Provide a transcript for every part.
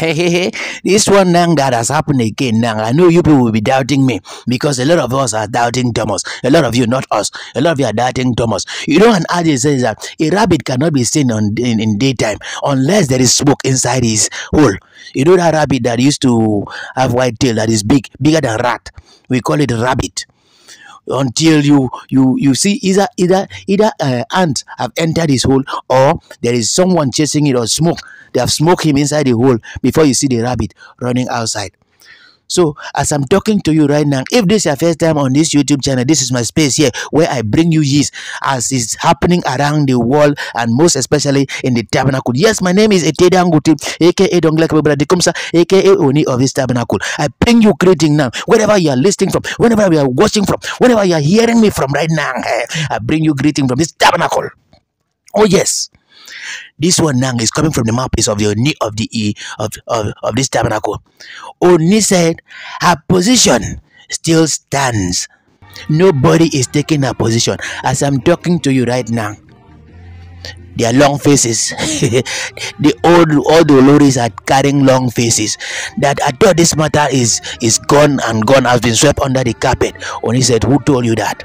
Hey, this one now that has happened again now. I know you people will be doubting me because a lot of us are doubting Thomas. A lot of you, not us. A lot of you are doubting Thomas. You know, an adage says that a rabbit cannot be seen in daytime unless there is smoke inside his hole. You know that rabbit that used to have white tail that is bigger than rat. We call it rabbit. Until you see either ants have entered his hole or there is someone chasing it or smoke. They have smoked him inside the hole before you see the rabbit running outside. So as I'm talking to you right now, if this is your first time on this YouTube channel, this is my space here where I bring you yeast as is happening around the world and most especially in the tabernacle. Yes, my name is Ete Danguti, aka Donglack Bebra Dekumsa, aka Oni of this tabernacle. I bring you greeting now, wherever you are listening from, whenever you are watching from, whenever you are hearing me from right now, I bring you greeting from this tabernacle. Oh yes. This one now is coming from the map is of the Oni of the of this tabernacle. Oni said her position still stands. Nobody is taking her position. As I'm talking to you right now, their long faces. The all the lorries are carrying long faces. That I thought this matter is gone and gone, has been swept under the carpet. Oni said, who told you that?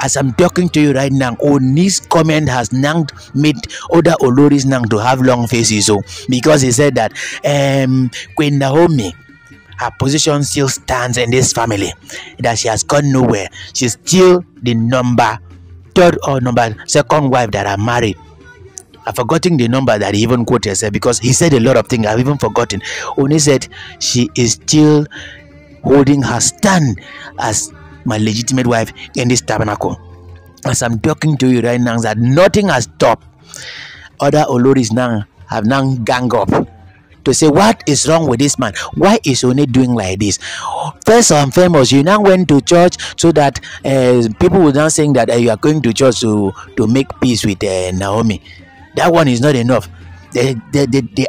As I'm talking to you right now, Oni's comment has now made other Oloris now to have long faces. So because he said that Queen Naomi, her position still stands in this family, that she has gone nowhere. She's still the second wife that I married. I've forgotten the number that he even quoted because he said a lot of things I've even forgotten. Oni said she is still holding her stand as my legitimate wife in this tabernacle. As I'm talking to you right now, that nothing has stopped. Other Oloris now have now gang up to say, what is wrong with this man? Why is Oni doing like this? First and foremost, you now went to church so that people were now saying that you are going to church to make peace with Naomi. That one is not enough. They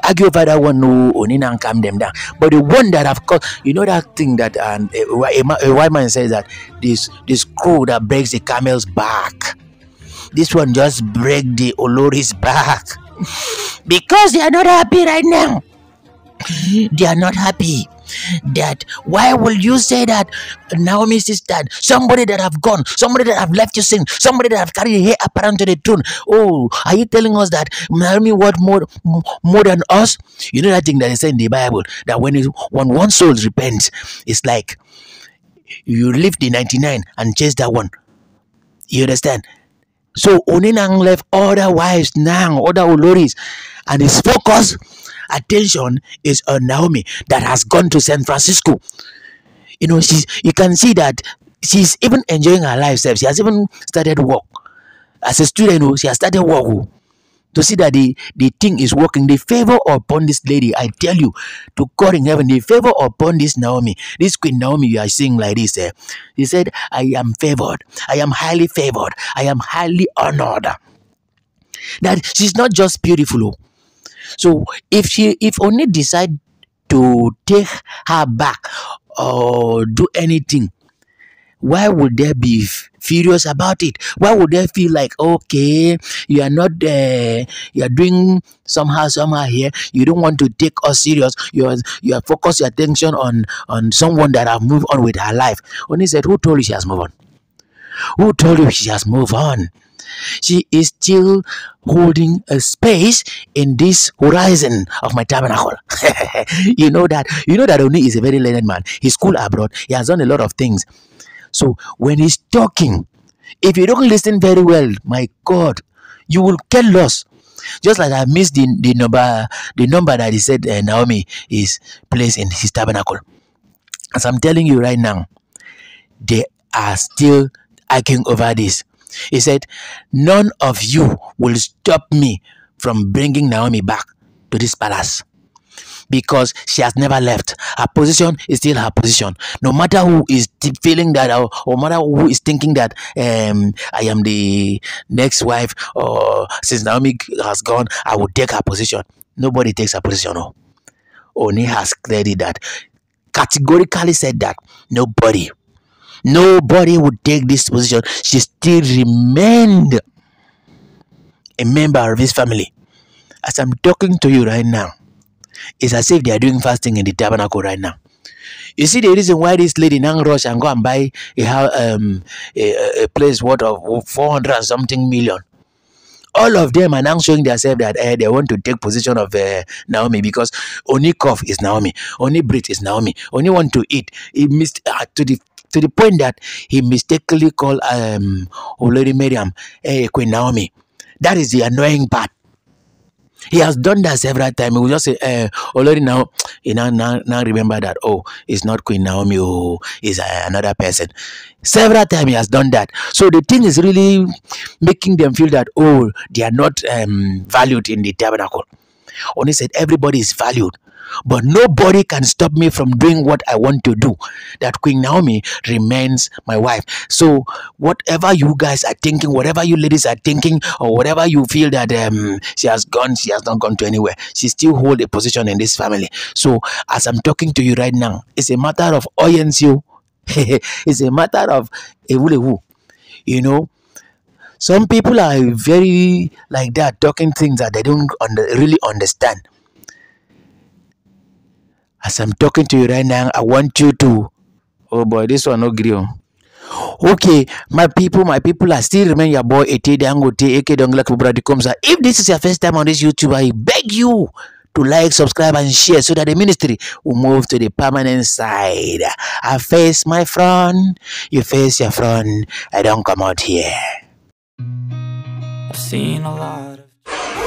argue over that one, no, Oni now calm them down. But the one that of course, you know that thing that a white man says that this crow that breaks the camel's back, this one just break the Olori's back because they are not happy right now. They are not happy. That why will you say that Naomi is dead? Somebody that have gone, somebody that have left you sin, somebody that have carried her apparent to the tune. Oh, are you telling us that Naomi what more than us? You know that thing that is said in the Bible that when one soul repents, it's like you leave the 99 and chase that one. You understand? So Oni now left other wives now, other Oloris, and his focus attention is on Naomi that has gone to San Francisco. You know, you can see that she's even enjoying her life. She has even started work as a student. She has started work to see that the thing is working. The favor upon this lady, I tell you, to God in heaven, the favor upon this Naomi, this Queen Naomi you are seeing like this. She said, I am favored. I am highly favored. I am highly honored. That she's not just beautiful. So if Oni decide to take her back or do anything, why would they be furious about it? Why would they feel like, okay, you are not there, you are doing somehow here, you don't want to take us serious, you are focus your attention on someone that have moved on with her life? Oni said, who told you she has moved on? Who told you she has moved on? She is still holding a space in this horizon of my tabernacle. You know that. You know that Oni is a very learned man. He's cool abroad. He has done a lot of things. So when he's talking, if you don't listen very well, my God, you will get lost. Just like I missed the number that he said Naomi is placed in his tabernacle. As I'm telling you right now, they are still arguing over this. He said, none of you will stop me from bringing Naomi back to this palace because she has never left. Her position is still her position. No matter who is feeling that or no matter who is thinking that I am the next wife or since Naomi has gone, I will take her position. Nobody takes her position. No. Oni has clearly that categorically said that nobody would take this position. She still remained a member of his family. As I'm talking to you right now, it's as if they are doing fasting in the tabernacle right now. You see the reason why this lady now rush and go and buy a place worth of 400 and something million. All of them are now showing themselves that they want to take position of Naomi, because only cough is Naomi, only breathe is Naomi, only want to eat. He missed to the point that he mistakenly called Lady Miriam Queen Naomi. That is the annoying part. He has done that several times. He will just say, already now, you now remember that, oh, it's not Queen Naomi, oh, it's another person. Several times he has done that. So the thing is really making them feel that, oh, they are not valued in the tabernacle. Oni said, everybody is valued, but nobody can stop me from doing what I want to do. That Queen Naomi remains my wife. So whatever you guys are thinking, whatever you ladies are thinking, or whatever you feel that she has gone, she has not gone to anywhere. She still holds a position in this family. So as I'm talking to you right now, it's a matter of oyencio. It's a matter of ewulewu. You know, some people are very like that, talking things that they don't really understand. As I'm talking to you right now, I want you to... Oh boy, this one no gree. Okay, my people are still remaining your boy, Ete Danguti, aka Donglack Bebra Dekumsa. If this is your first time on this YouTube, I beg you to like, subscribe, and share so that the ministry will move to the permanent side. I face my front, you face your front. I don't come out here. I've seen a lot of...